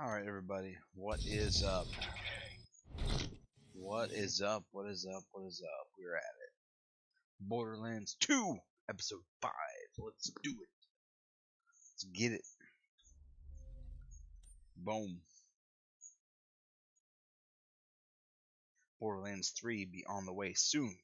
Alright everybody, what is up? What is up? What is up? What is up? We're at it. Borderlands 2, episode 5. Let's do it. Let's get it. Boom. Borderlands 3 be on the way soon.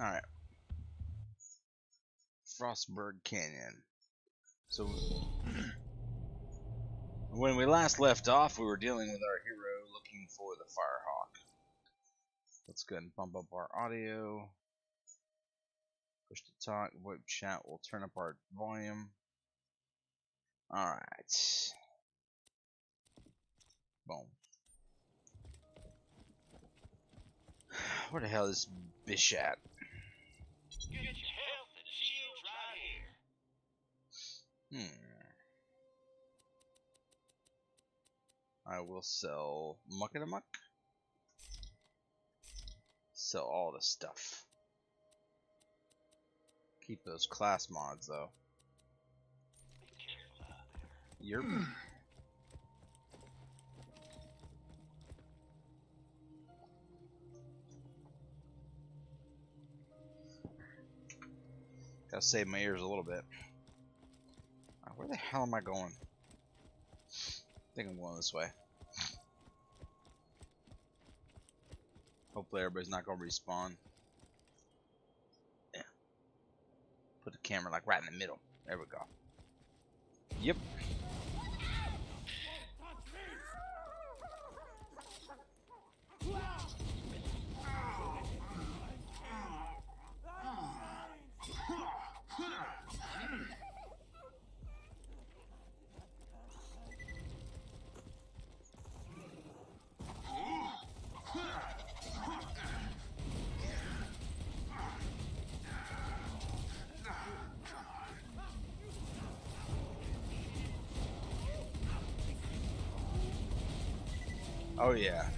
Alright. Frostburg Canyon. So, when we last left off, we were dealing with our hero looking for the Firehawk. Let's go ahead and bump up our audio. Push to talk, VoIP chat, we'll turn up our volume. Alright. Boom. Where the hell is this bitch at? Get your health and shields right here. I will sell muck and a muck. Sell all the stuff. Keep those class mods though. Be careful out there. You're gotta save my ears a little bit. Where the hell am I going? I think I'm going this way. Hopefully everybody's not gonna respawn. Yeah. Put the camera like right in the middle. There we go. Yep. Oh yeah.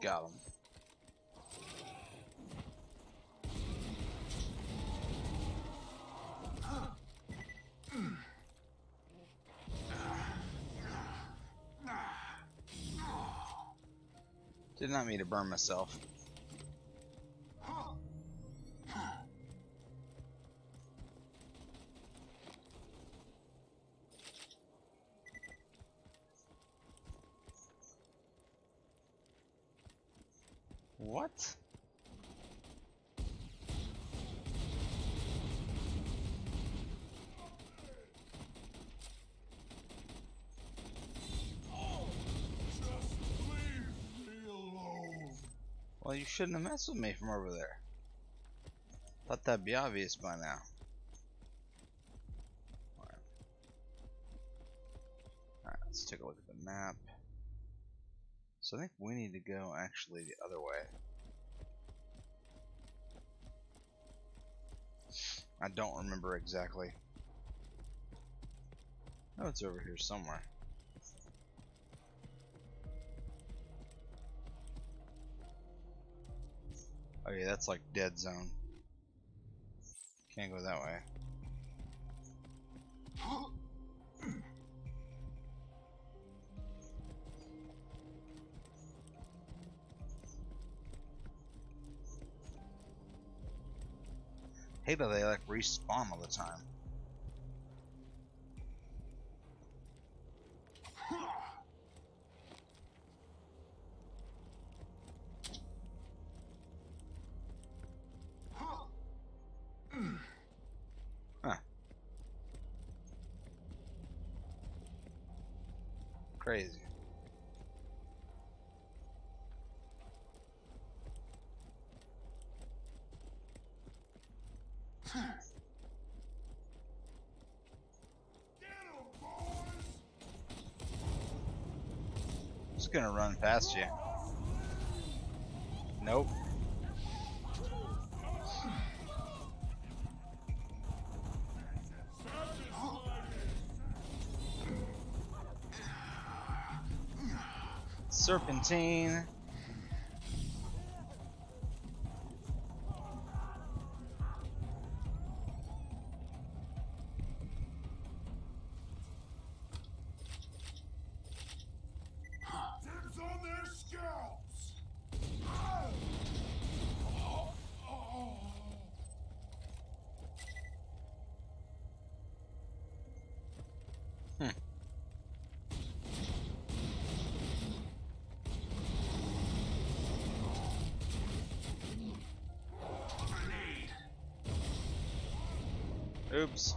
Got him. Did not mean to burn myself. What? Oh, just leave me alone. Well, you shouldn't have messed with me from over there. Thought that'd be obvious by now. Alright, let's take a look at the map. So I think we need to go actually the other way. I don't remember exactly. Oh, it's over here somewhere. Oh yeah, that's like dead zone. Can't go that way. Hey, but they like respawn all the time. Huh. crazy. Just gonna run past you. Nope. Serpentine. Oops.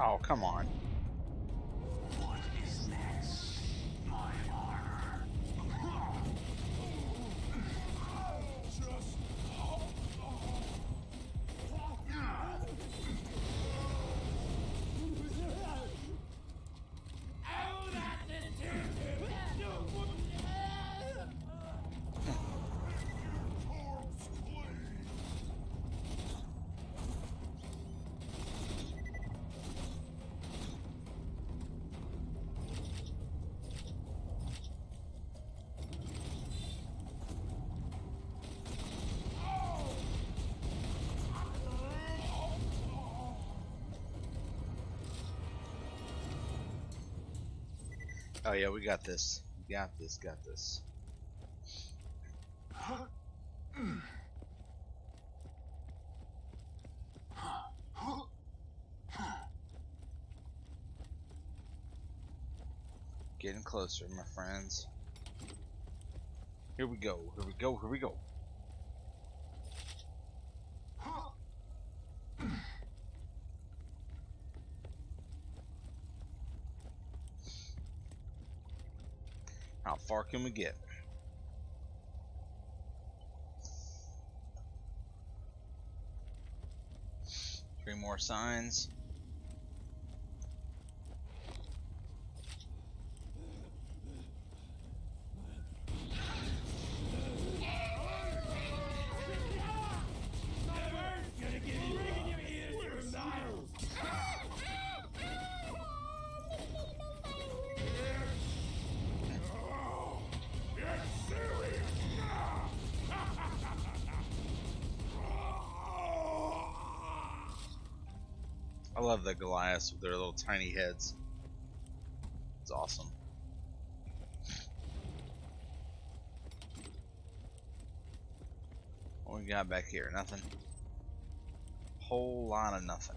Oh, come on. Oh yeah, we got this. Got this. Getting closer, my friends. Here we go, here we go, here we go. How far can we get? Three more signs. I love the Goliaths with their little tiny heads. It's awesome. What we got back here? Nothing. Whole lot of nothing.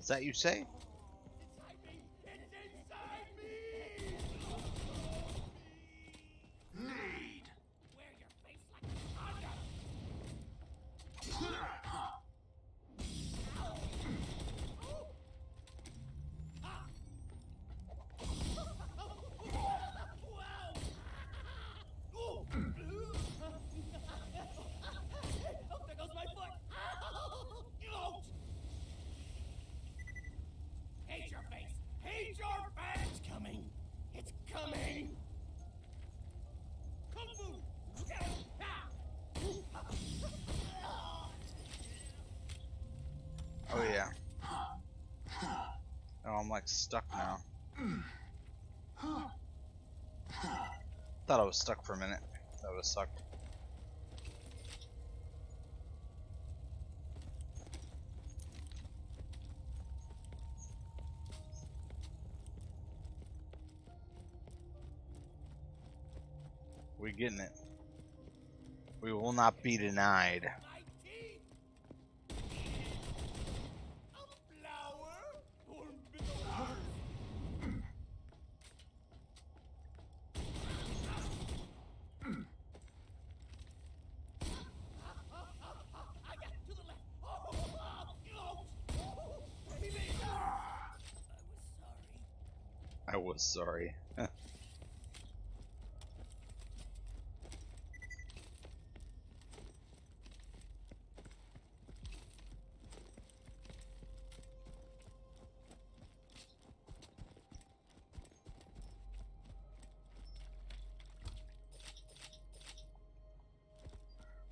Is that you say? I'm like stuck now. Thought I was stuck for a minute. That would have sucked. We're getting it. We will not be denied. I was sorry.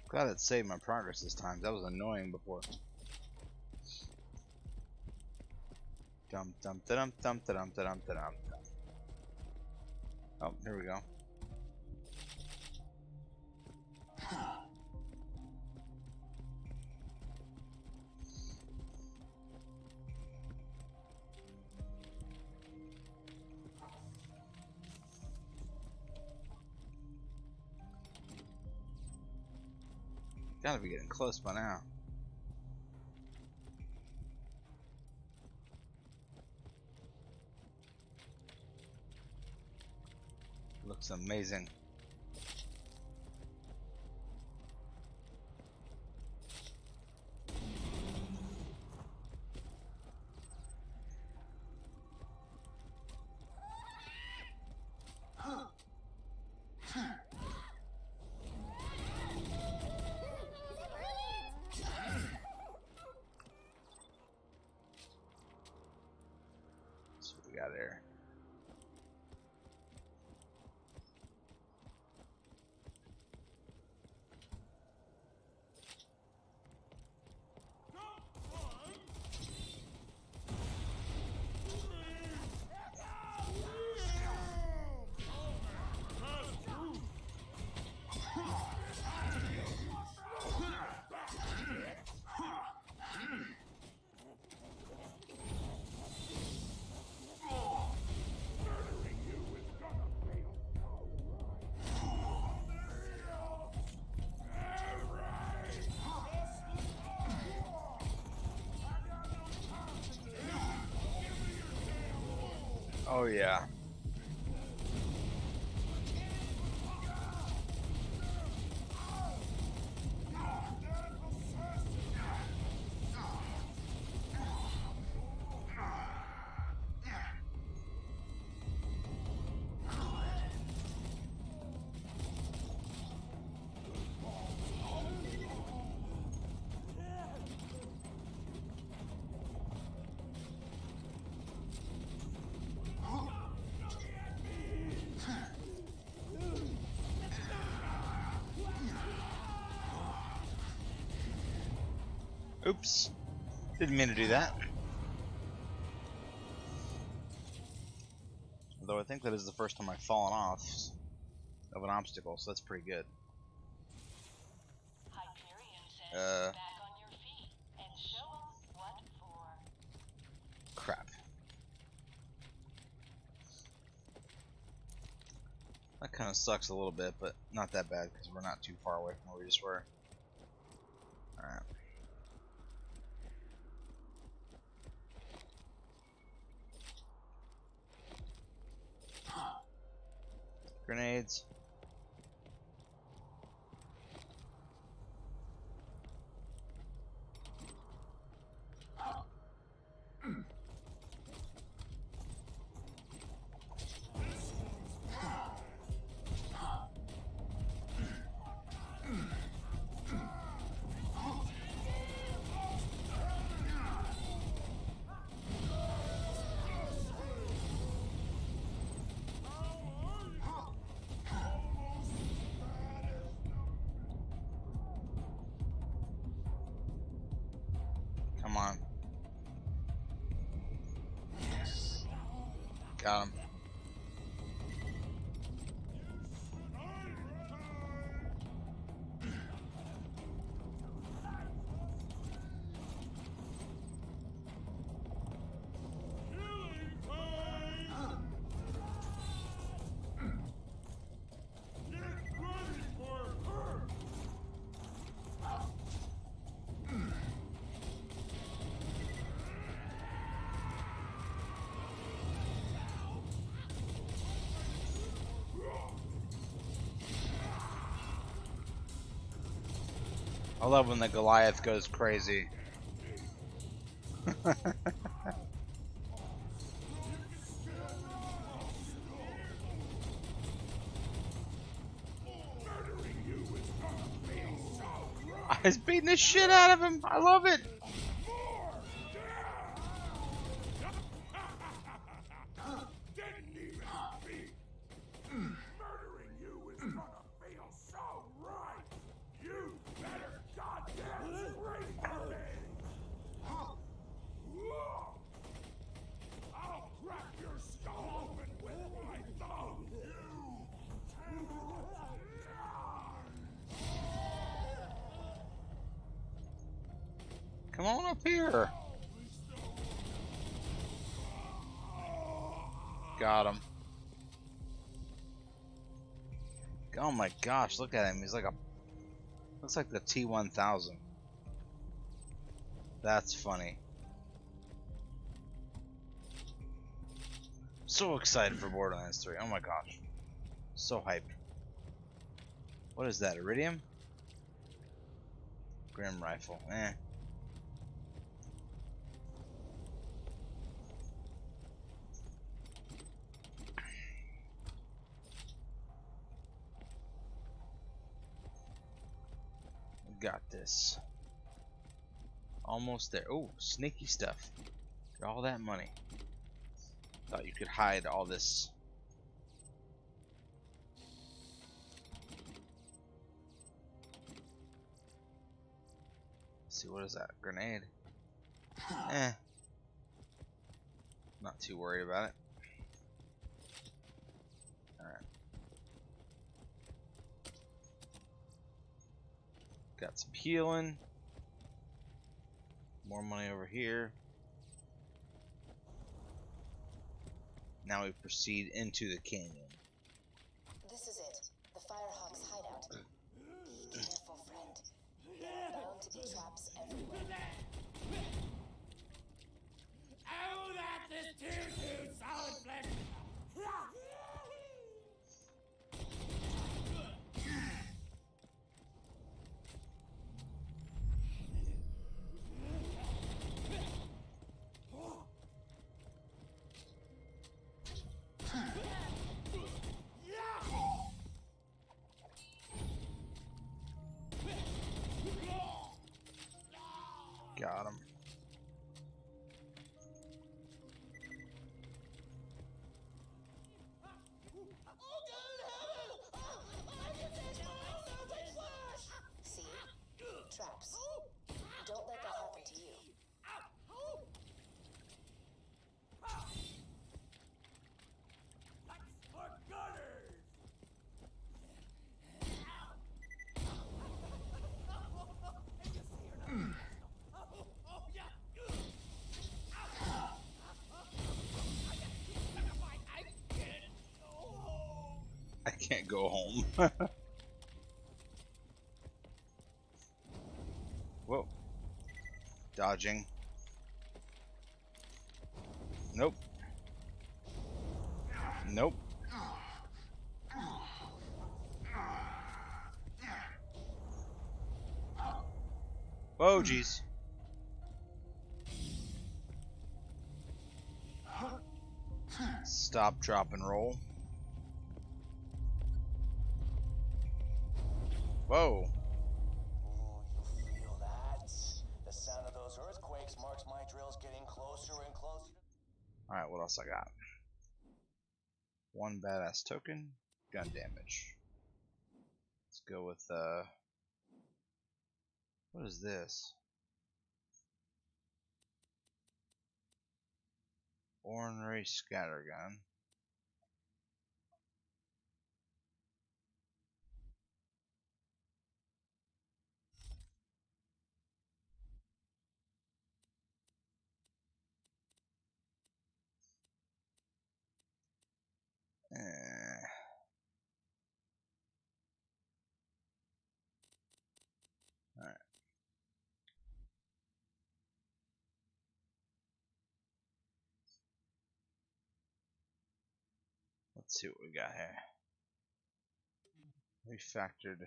Glad it saved my progress this time. That was annoying before. Dum dum da dum dum da dum da dum da dum. Oh, here we go. Gotta be getting close by now. Looks amazing. That's what we got there. Oh yeah. Oops, didn't mean to do that. Although I think that is the first time I've fallen off of an obstacle, so that's pretty good. Crap. That kind of sucks a little bit, but not that bad because we're not too far away from where we just were. Alright. Grenades. got him. I love when the Goliath goes crazy. I was beating the shit out of him. I love it. Come on up here. Got him. Oh my gosh, look at him. He's like a... looks like the T1000. That's funny. So excited for Borderlands 3. Oh my gosh. So hyped. What is that, Iridium? Grim rifle. Eh. Got this. Almost there. Oh, sneaky stuff. Got all that money. Thought you could hide all this. Let's see, what is that? Grenade. Eh. Not too worried about it. Got some healing. More money over here. Now we proceed into the canyon. This is it. The Firehawk's hideout. Be careful, friend. There are bound to be traps everywhere. Oh, that is too solid flesh. Got him. See? Traps. Don't let that happen to you. Can't go home. Whoa. Dodging. Nope. Nope. Whoa, geez. Stop, drop, and roll. Whoa. Ooh, you feel that? The sound of those earthquakes marks my drills getting closer and closer. Alright, what else I got? One badass token, gun damage. Let's go with, what is this? Ornery scattergun. Let's see what we got here. Refactored.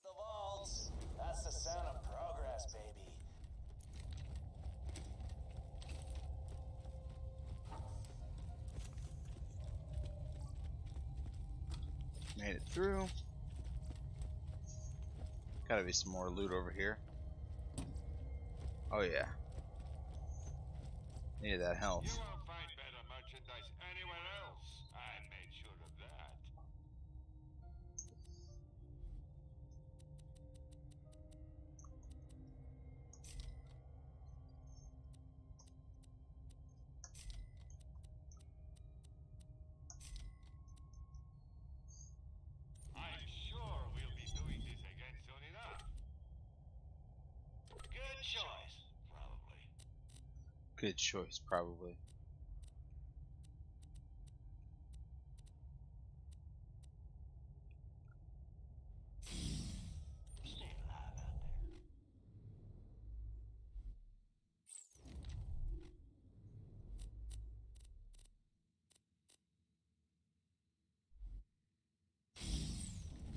The vaults. That's the sound of progress, baby. Made it through. Gotta be some more loot over here. Oh yeah. Needed that health. You won't find better merchandise anywhere else. I made sure of that. Good choice, probably. Stay alive out there.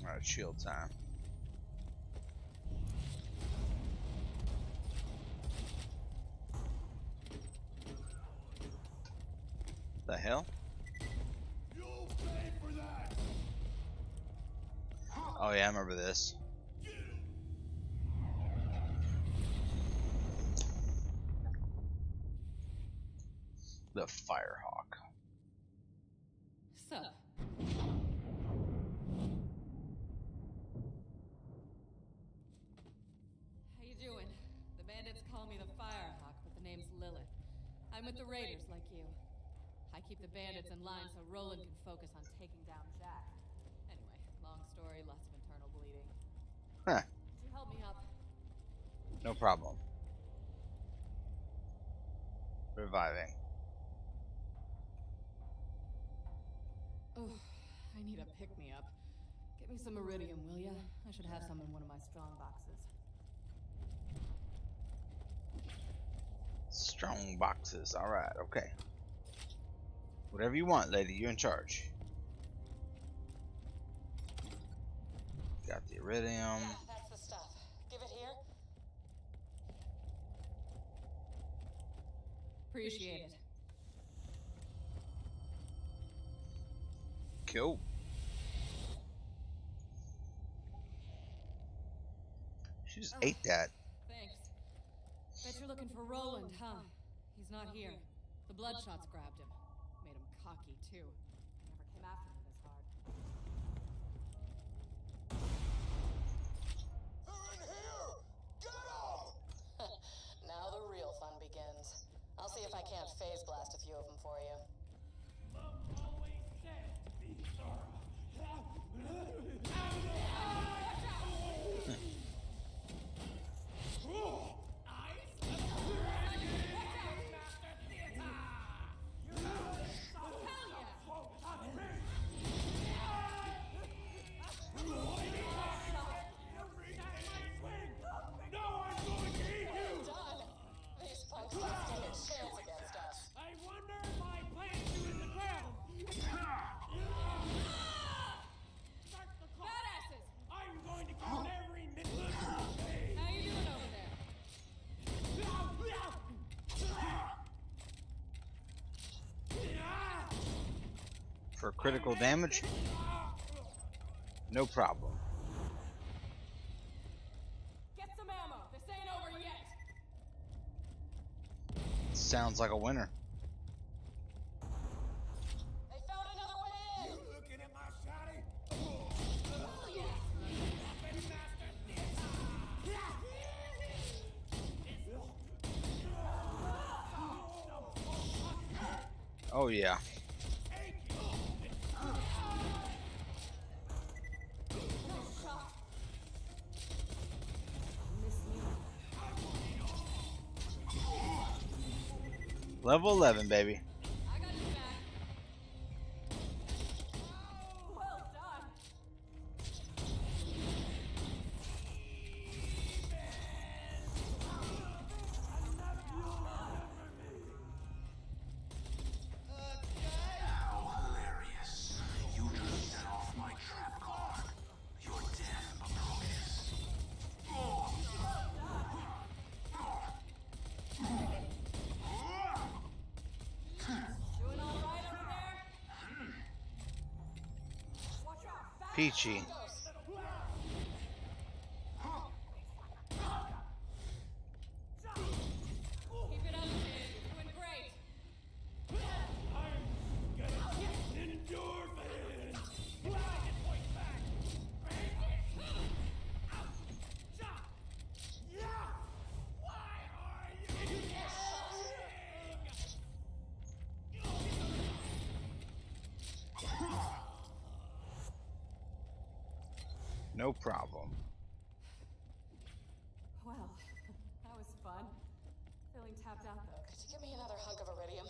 All right, shield time. The hell? You'll pay for that. Oh yeah, I remember this. The Firehawk. Sup? How you doing? The bandits call me the Firehawk, but the name's Lilith. I'm with the Raiders, like you. I keep the bandits in line so Roland can focus on taking down Zack. Anyway, long story, lots of internal bleeding. Huh. Could you help me up? No problem. Reviving. Oh, I need a pick-me-up. Get me some Iridium, will ya? I should have some in one of my strong boxes. Strong boxes, alright, okay. Whatever you want, lady, you're in charge. Got the Iridium. Yeah, that's the stuff. Give it here. Appreciate it. Cool. She just ate that. Thanks. Bet you're looking for Roland, huh? He's not here. The Bloodshots grabbed him. Hockey too. I never came after me this hard. They're in here! Get off! Now the real fun begins. I'll see if I can't phase blast a few of them for you. Mom always said to be thorough. For critical damage? No problem. Get some ammo. This ain't over yet. Sounds like a winner. They found another way in. You looking at my shotty? Oh, yes. Oh yeah. Level 11, baby. I got you back. Oh, well done. How hilarious. You just set off my trap card. Your death approaches. Peachy. No problem. Well, that was fun. Feeling tapped out though. Could you give me another hunk of Iridium?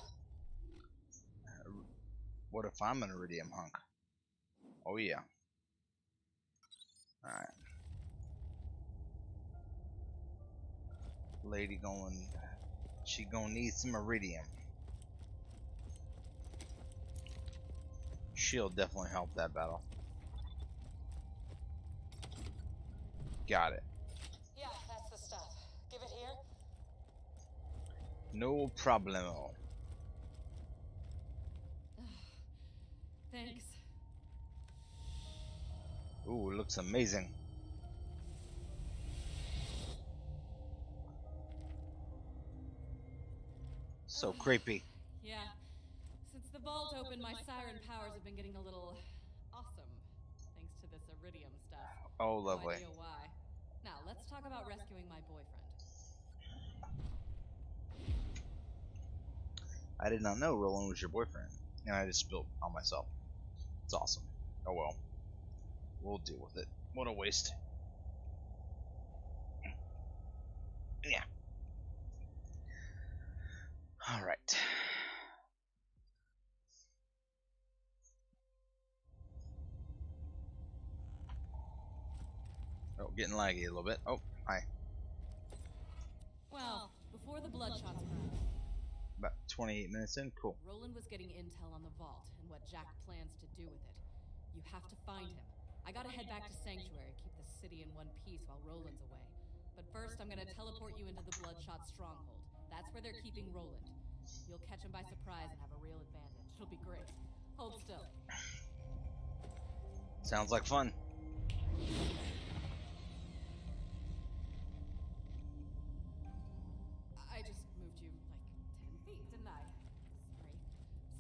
What if I'm an Iridium hunk? Oh yeah. Alright. Lady going... She gonna need some Iridium. She'll definitely help that battle. Got it. Yeah, that's the stuff. Give it here. No problemo. Thanks. Ooh, it looks amazing. So creepy. Yeah. Since the vault opened, my siren powers have been getting a little awesome. Thanks to this Iridium stuff. Oh, lovely. No idea why. Now, let's talk about rescuing my boyfriend. I did not know Roland was your boyfriend, and I just spilled on myself. It's awesome. Oh well. We'll deal with it. What a waste. Yeah. Alright. Oh, getting laggy a little bit. Oh, hi. Well, before the bloodshots arrived. About 28 minutes in, cool. Roland was getting intel on the vault and what Jack plans to do with it. You have to find him. I gotta head back to Sanctuary, keep the city in one piece while Roland's away. But first, I'm gonna teleport you into the Bloodshot Stronghold. That's where they're keeping Roland. You'll catch him by surprise and have a real advantage. It'll be great. Hold still. Sounds like fun. I just moved you like 10 feet, didn't I? Sorry.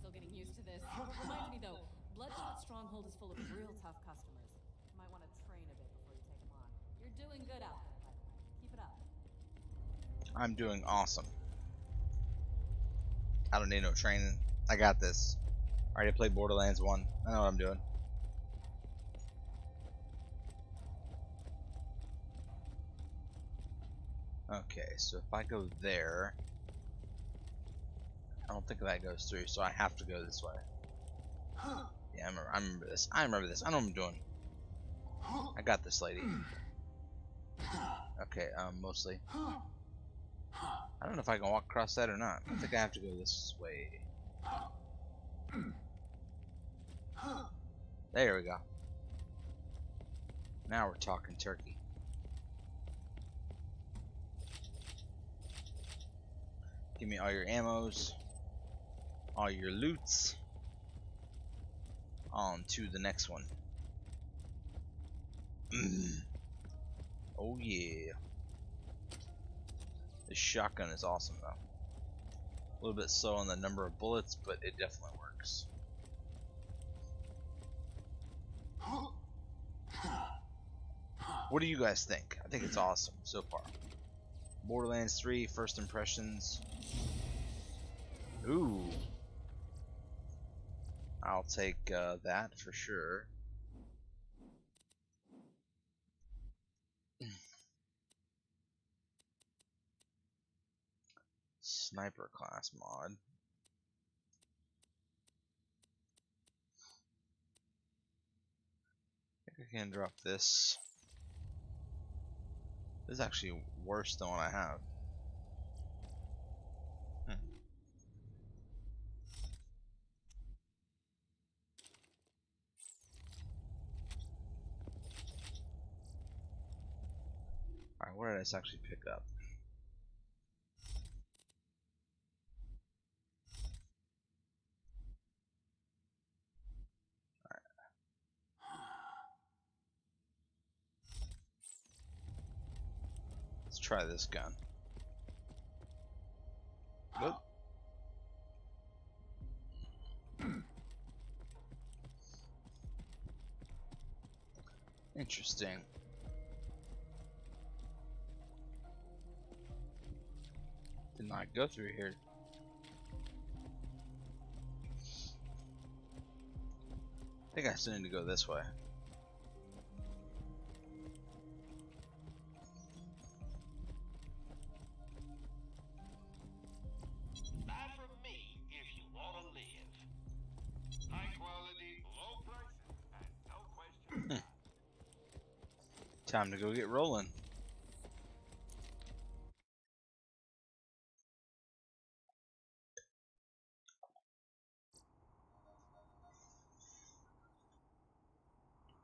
Still getting used to this. Reminds me though, Bloodshot Stronghold is full of real tough customers. You might want to train a bit before you take them on. You're doing good out there, by the way. Keep it up. I'm doing awesome. I don't need no training. I got this. I already played Borderlands 1. I know what I'm doing. Okay, so if I go there, I don't think that goes through, so I have to go this way. Yeah, I remember this. I know what I'm doing. I got this, lady. Okay, mostly. I don't know if I can walk across that or not. I think I have to go this way. There we go. Now we're talking turkey. Give me all your ammos, all your loots. On to the next one. Oh yeah. This shotgun is awesome though. A little bit slow on the number of bullets, but it definitely works. What do you guys think? I think it's awesome so far. Borderlands 3, first impressions. Ooh. I'll take that for sure. sniper class mod. I think I can drop this. This is actually worse than what I have. Alright, what did I actually pick up? Try this gun. Nope. Interesting. Did not go through here. I think I still need to go this way. Time to go get Roland.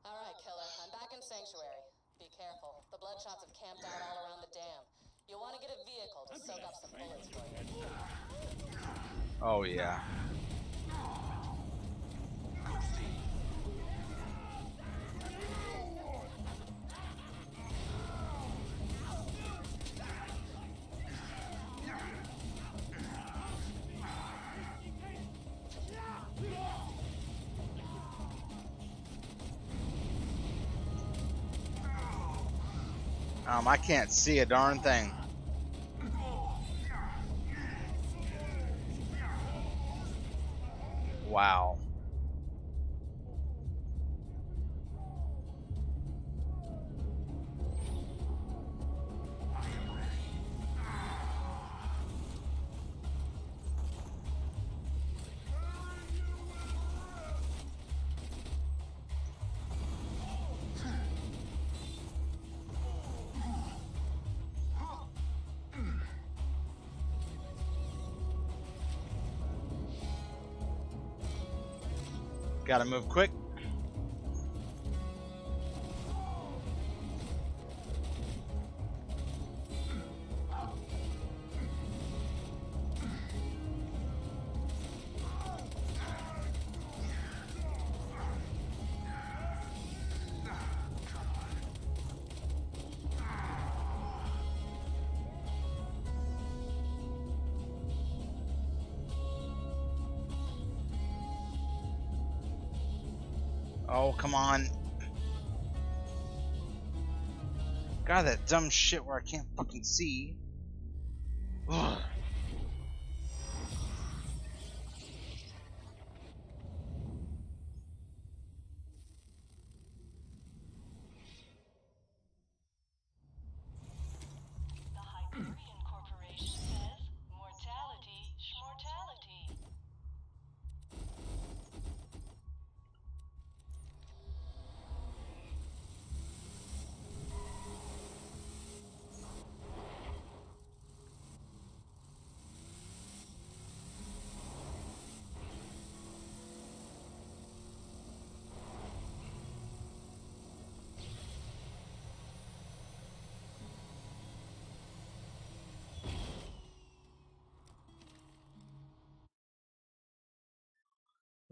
All right, killer. I'm back in Sanctuary. Be careful. The Bloodshots have camped out all around the dam. You'll want to get a vehicle to soak up some bullets for you. Oh, yeah. I can't see a darn thing. Wow. Gotta move quick. Oh, come on. God, that dumb shit where I can't fucking see. Ugh.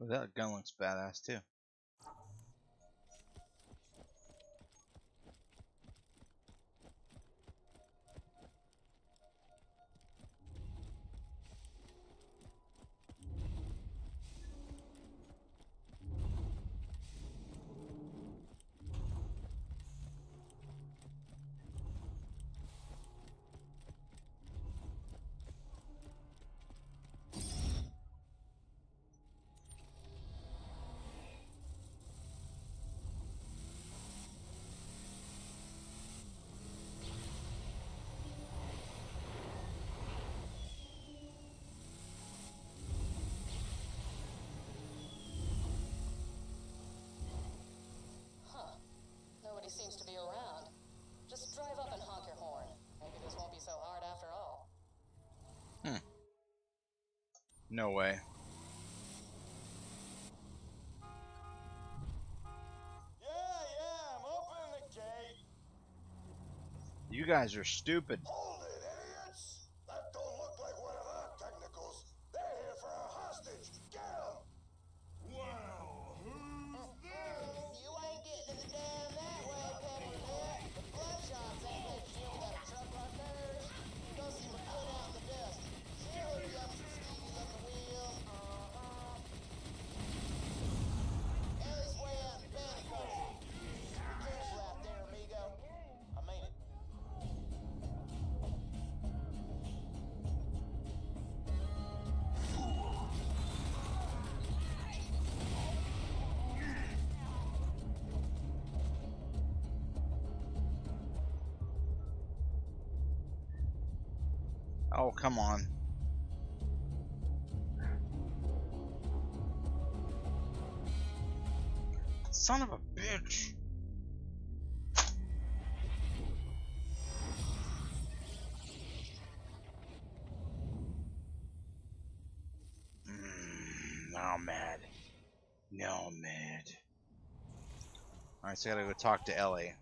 That gun looks badass too. nobody seems to be around. Just drive up and honk your horn. Maybe this won't be so hard after all. Hmm. No way. Yeah, I'm opening the gate. You guys are stupid. Hold it, idiots! That don't look like one of our technicals. They're here for our hostage. Get them! Wow, who's this? You ain't getting to the damn that way, Peppermint. The bloodshots ain't that shield that truck on nerves. You don't see them put out in the dust. She'll be up some skis on the wheels. Ellie's way out in the bandit country. Be careful out there, amigo. I mean it. Oh, come on. Son of a bitch. Now I'm mad. Now I'm mad. Alright, so I gotta go talk to Ellie.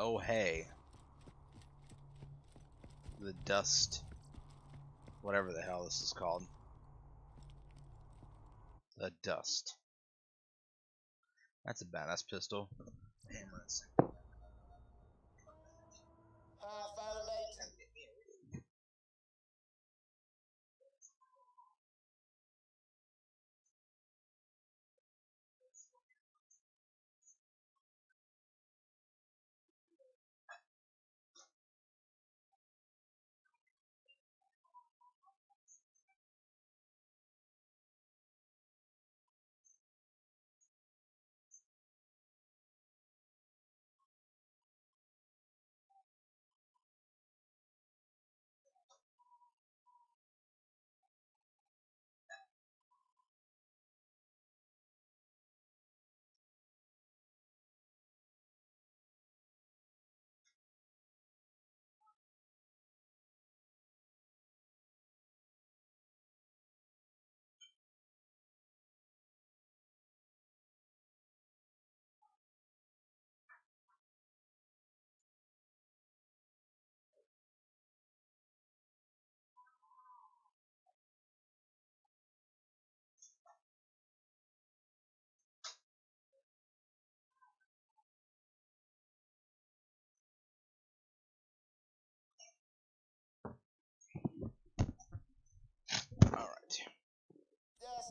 Oh, hey. The dust, whatever the hell this is called. The dust. That's a badass pistol. Cameras.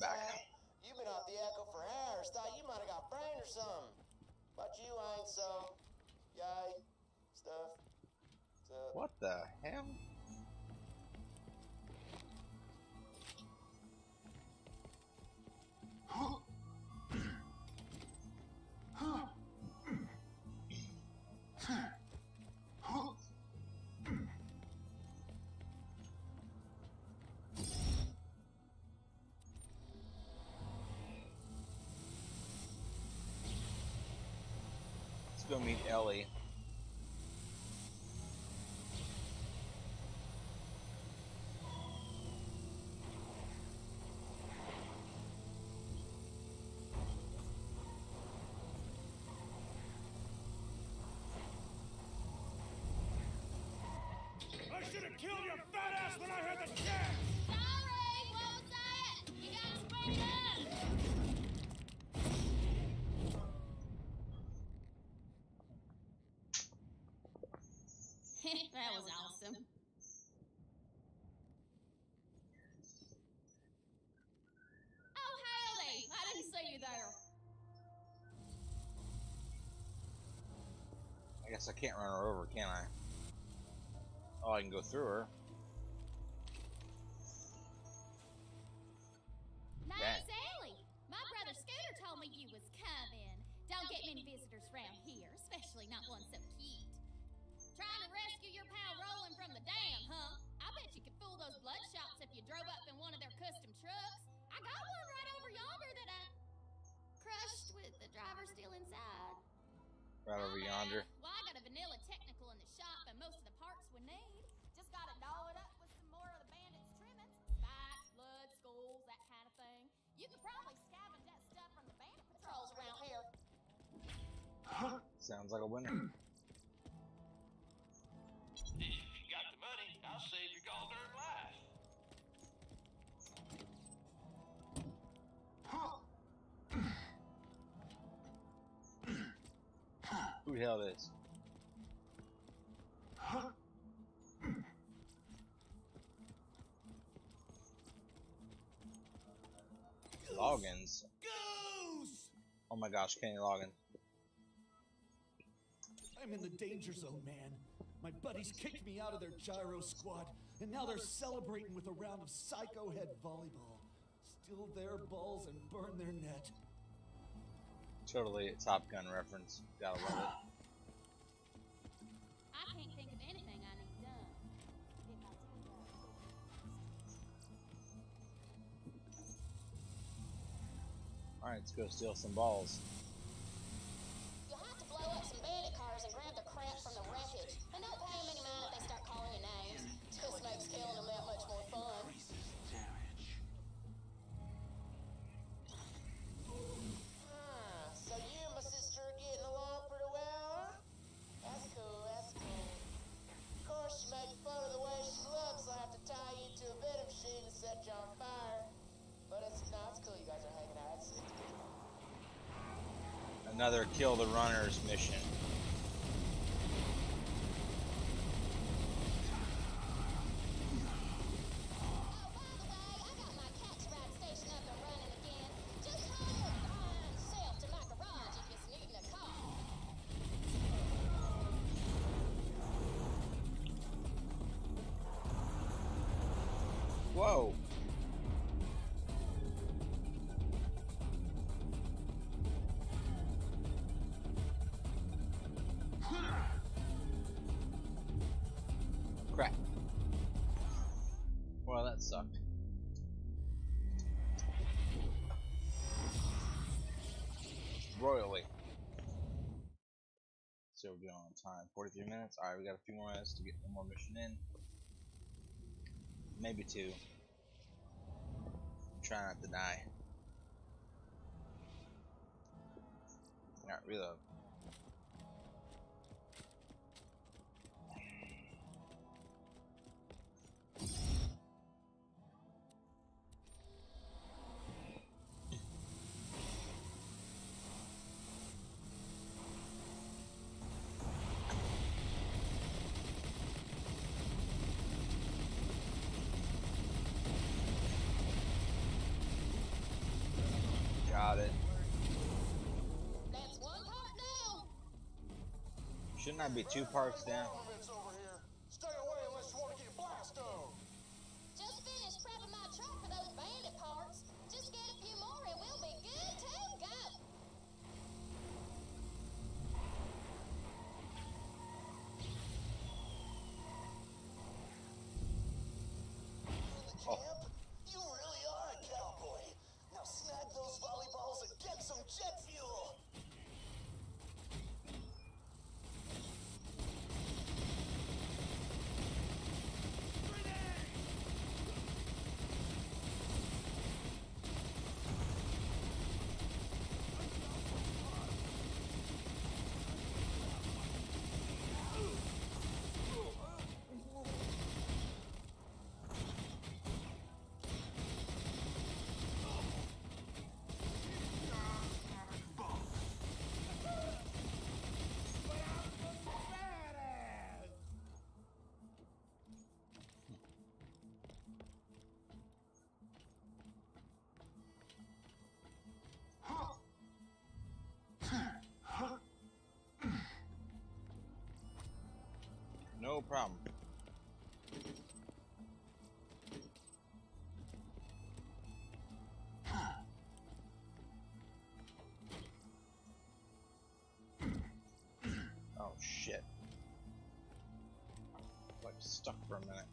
Back. You've been off the echo for hours. Thought you might have got brain or something. But you ain't, so yay stuff. So. What the hell? Let's go meet Ellie. I should have killed your fat ass when I heard the chance. Sorry, what was that? You got sprayed up. That was awesome. Oh, howdy! I didn't see you there. I guess I can't run her over, can I? Oh, I can go through her. Nice, Ellie. My brother Scooter told me you was coming. Don't get many visitors around here, especially not one so cute. Trying to rescue your pal Roland from the dam, huh? I bet you could fool those bloodshots if you drove up in one of their custom trucks. I got one right over yonder that I crushed with the driver still inside. Right over yonder. Well, I got a vanilla technical in the shop and most of the parts we need. Just got it dolled up with some more of the bandits' trimmings. Spikes, blood, skulls, that kind of thing. You could probably scavenge that stuff from the bandit patrols around here. Sounds like a winner. If you got the money, I'll save your goddamn life. Who the hell is? Loggins. Goose! Oh my gosh, Kenny Loggins. I'm in the danger zone, man. My buddies kicked me out of their gyro squad, and now they're celebrating with a round of Psycho Head Volleyball. Steal their balls and burn their net. Totally a Top Gun reference. Gotta love it. I can't think of anything I need done. Alright, let's go steal some balls. You'll have to blow up some bandit cars and grab the crap from the wreckage. And don't pay them any mind if they start calling you names. It just makes killing them that much more fun. So you and my sister are getting along pretty well, huh? That's cool, that's cool. Of course, you make fun of the way she looks, I'll have to tie you to a vending machine and set you on fire. But it's not cool, you guys are hanging out. It's cool. Another kill the runners mission. Whoa! Crap. Well, that sucked. Royally. So we're doing on time. 43 minutes. Alright, we got a few more minutes to get one more mission in. Maybe two. Try not to die. Alright, reload. Got it. That's one part down. Shouldn't I be two parts down? Over here. Stay away unless you want to get blasted. Just finished prepping my truck for those bandit parts. Just get a few more and we'll be good to go. Oh. Jet fuel. No problem. Oh shit. Like stuck for a minute.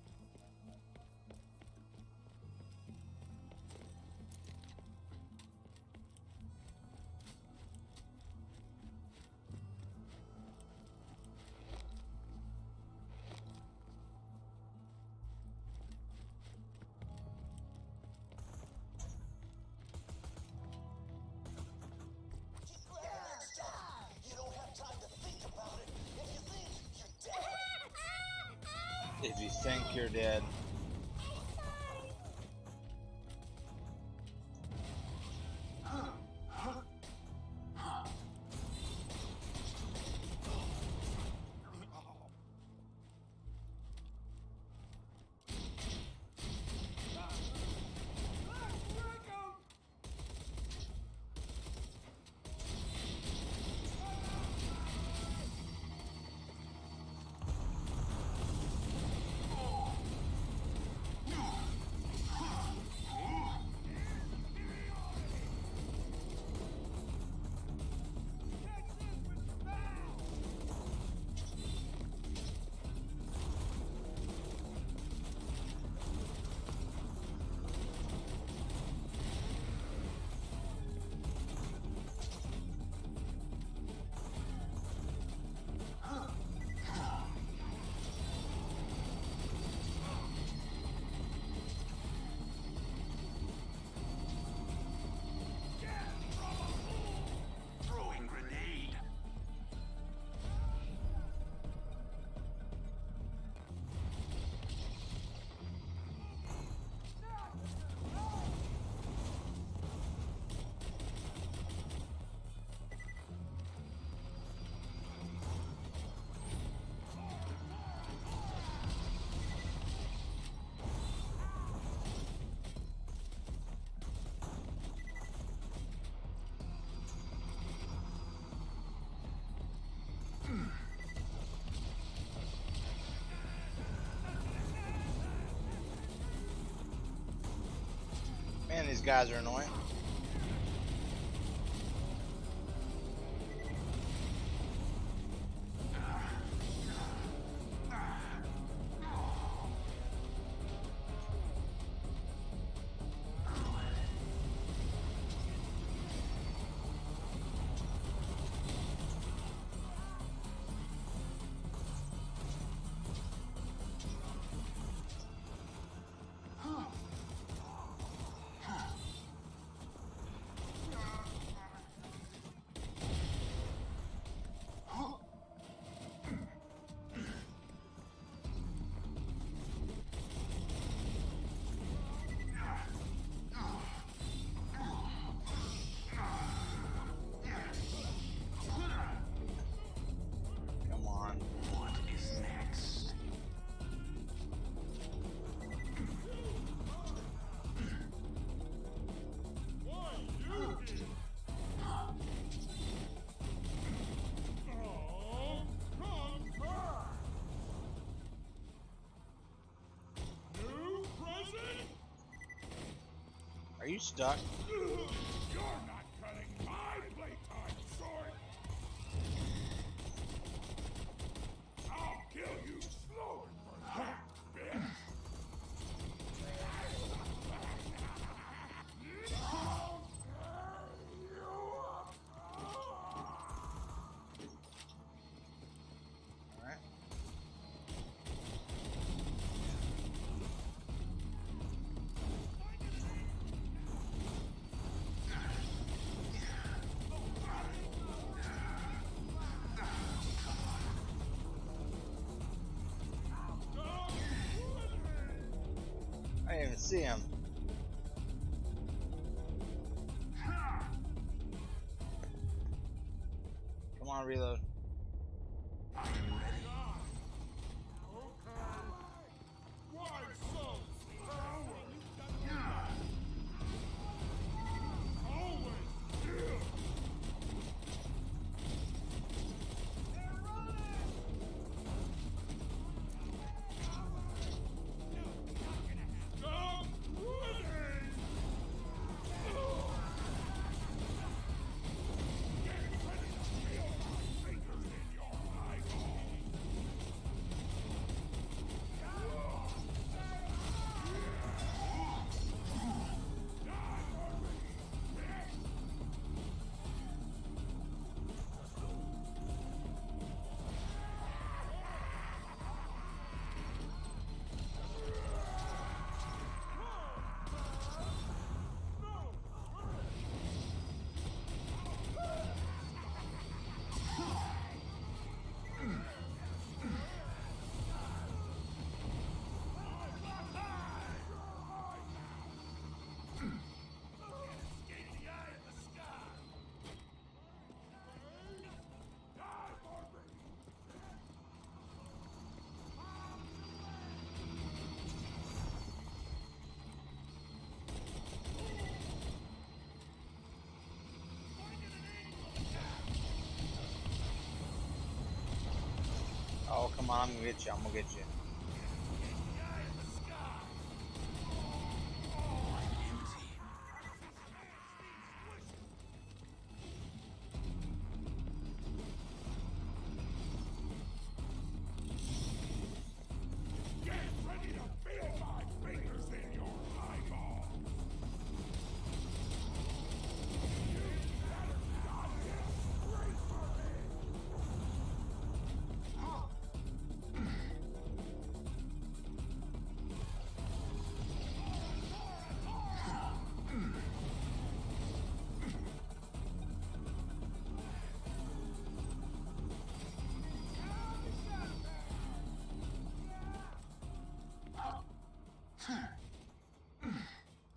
If you think you're dead. Man, these guys are annoying. Are you stuck? You're not cutting my playtime short. I'll kill you slower for that, bitch. All right. I didn't even see him. Come on, reload. I'm ready. Porca mamma che c'è, mo che c'è.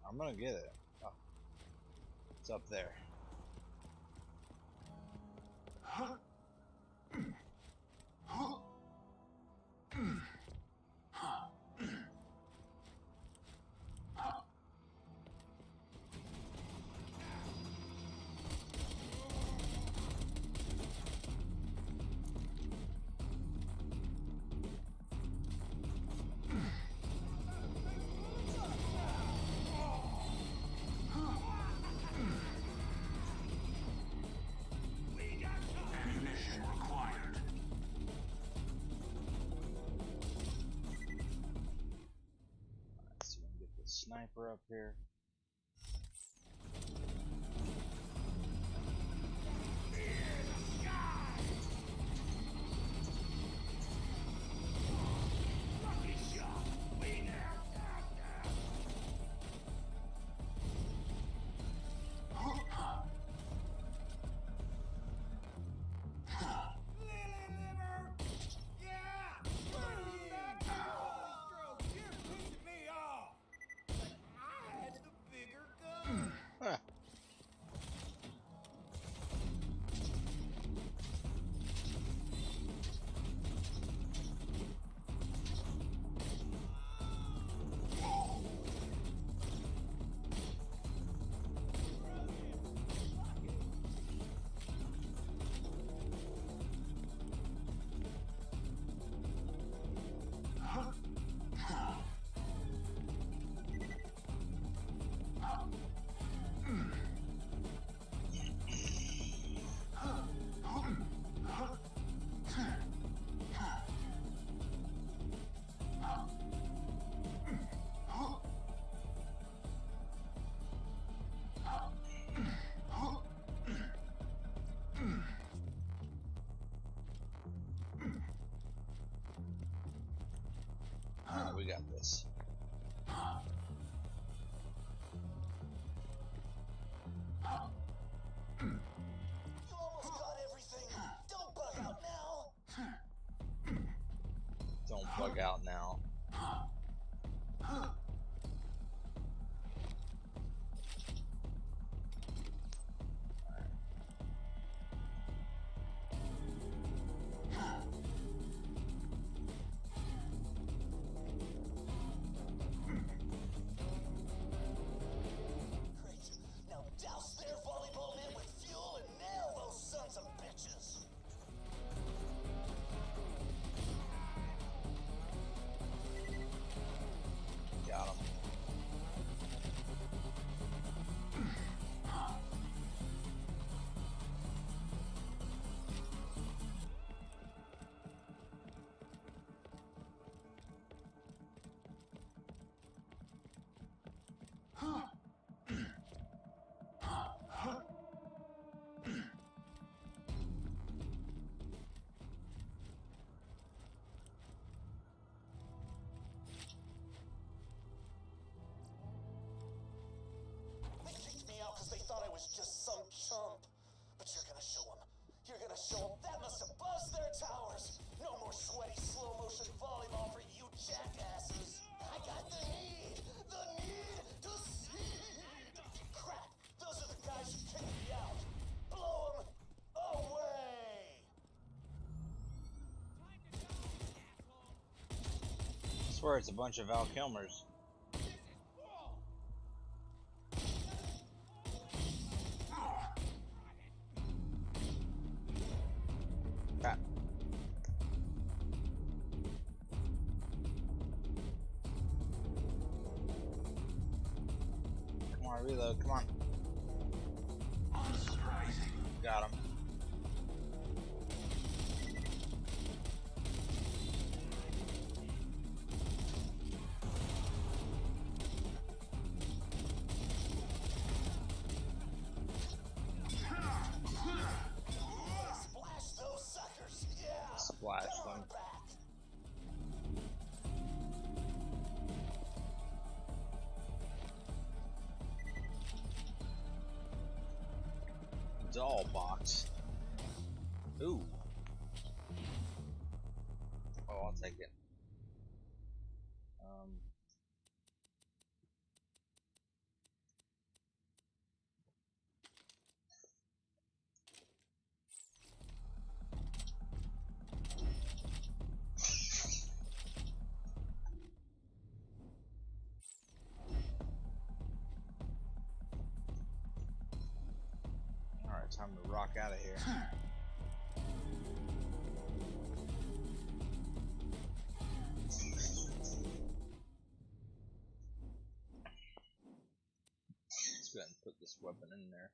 I'm gonna get it. Oh. It's up there. Sniper up here. We got this. I swear it's a bunch of Val Kilmers. Crap. my reload. Come on. Got him. Doll box. Ooh. Oh, I'll take it. Time to rock out of here. Let's go ahead and put this weapon in there.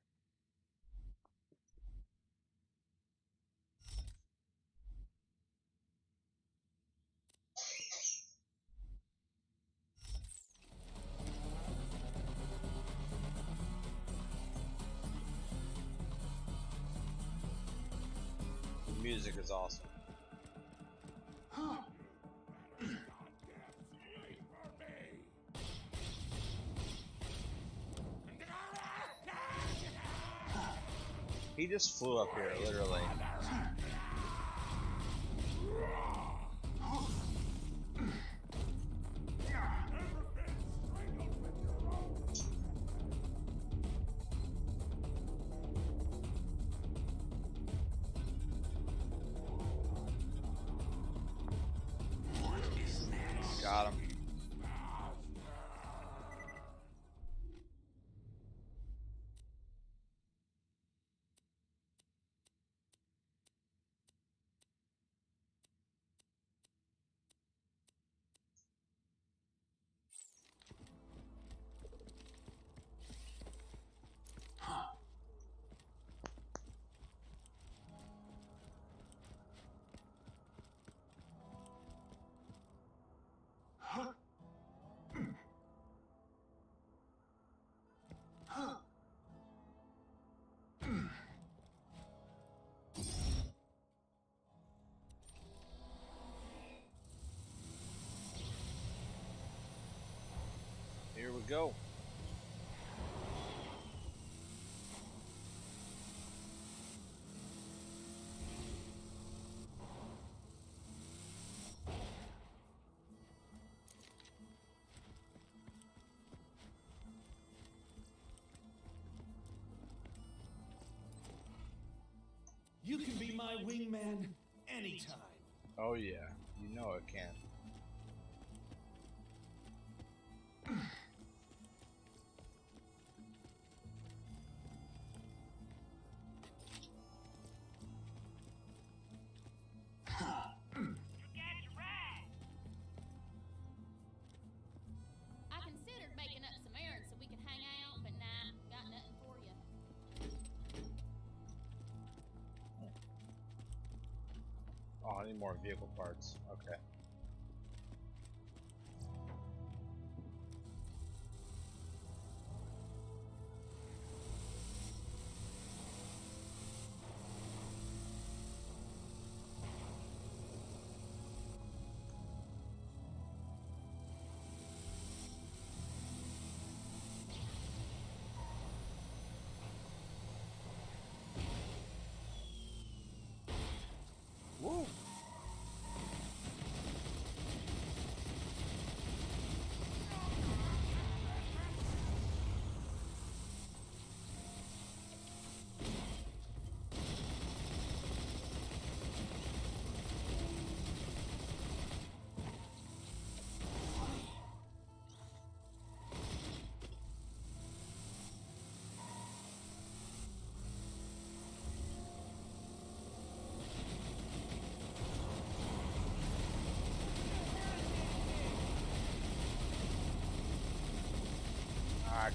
Music is awesome. He just flew up here, literally. Got him. Here we go. You can be my wingman anytime. Oh yeah, you know I can. I need more vehicle parts. Okay. Woo!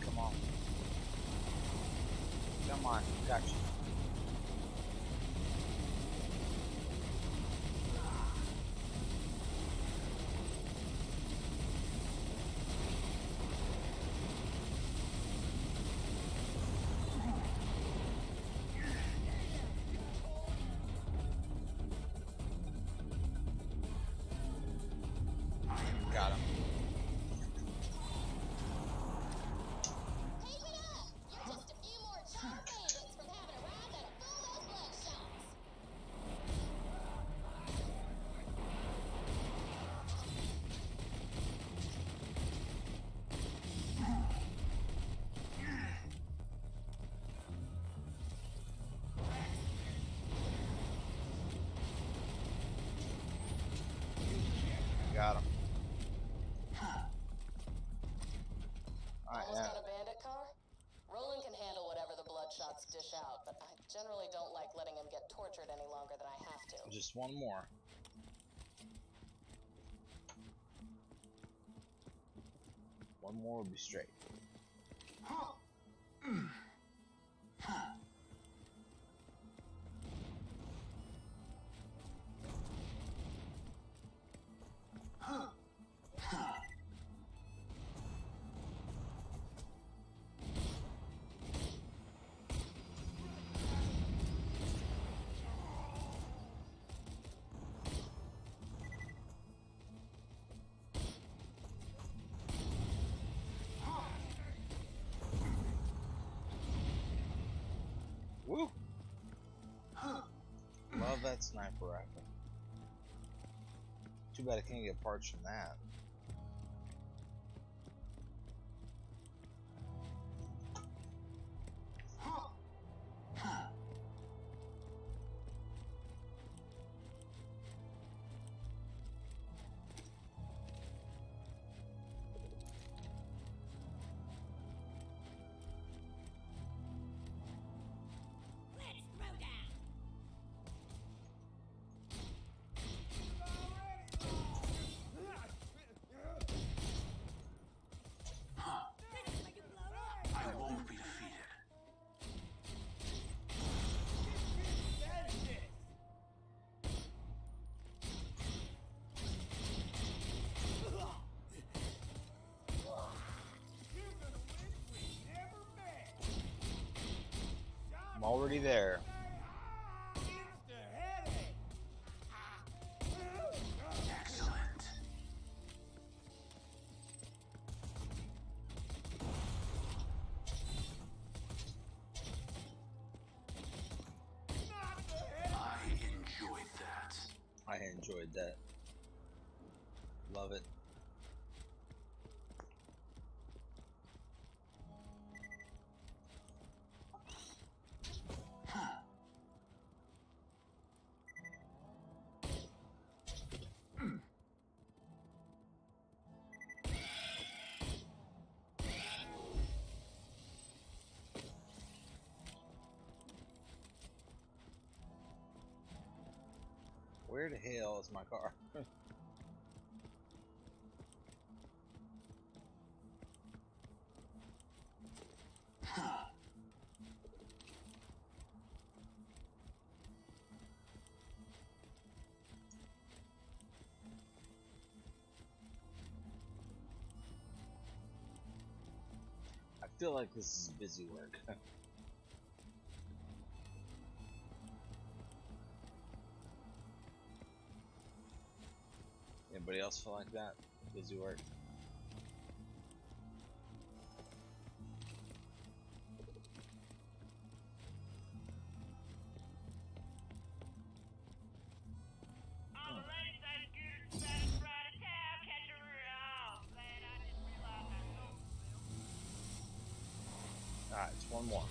Come on. Come on, got you. Got him. Almost got a bandit car? Roland can handle whatever the Bloodshots dish out, but I generally don't like letting him get tortured any longer than I have to. Just one more. One more would be straight. Woo! Love that sniper rifle. Too bad I can't get parts from that. Already there. Excellent. I enjoyed that. Love it. Where the hell is my car? I feel like this is busy work. Anybody else feel like that? Busy work. Alright, it's one more.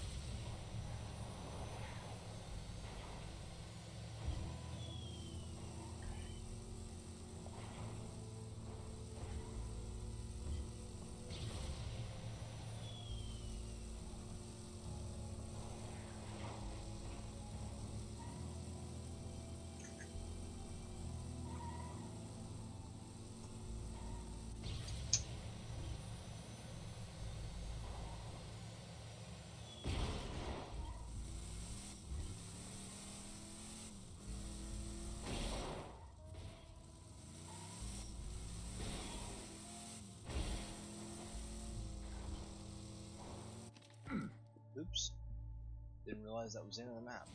realize that was the end of the map.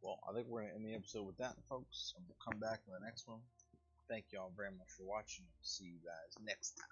Well, I think we're going to end the episode with that, folks. So we'll come back in the next one. Thank y'all very much for watching. See you guys next time.